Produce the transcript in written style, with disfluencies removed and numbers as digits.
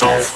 yourself.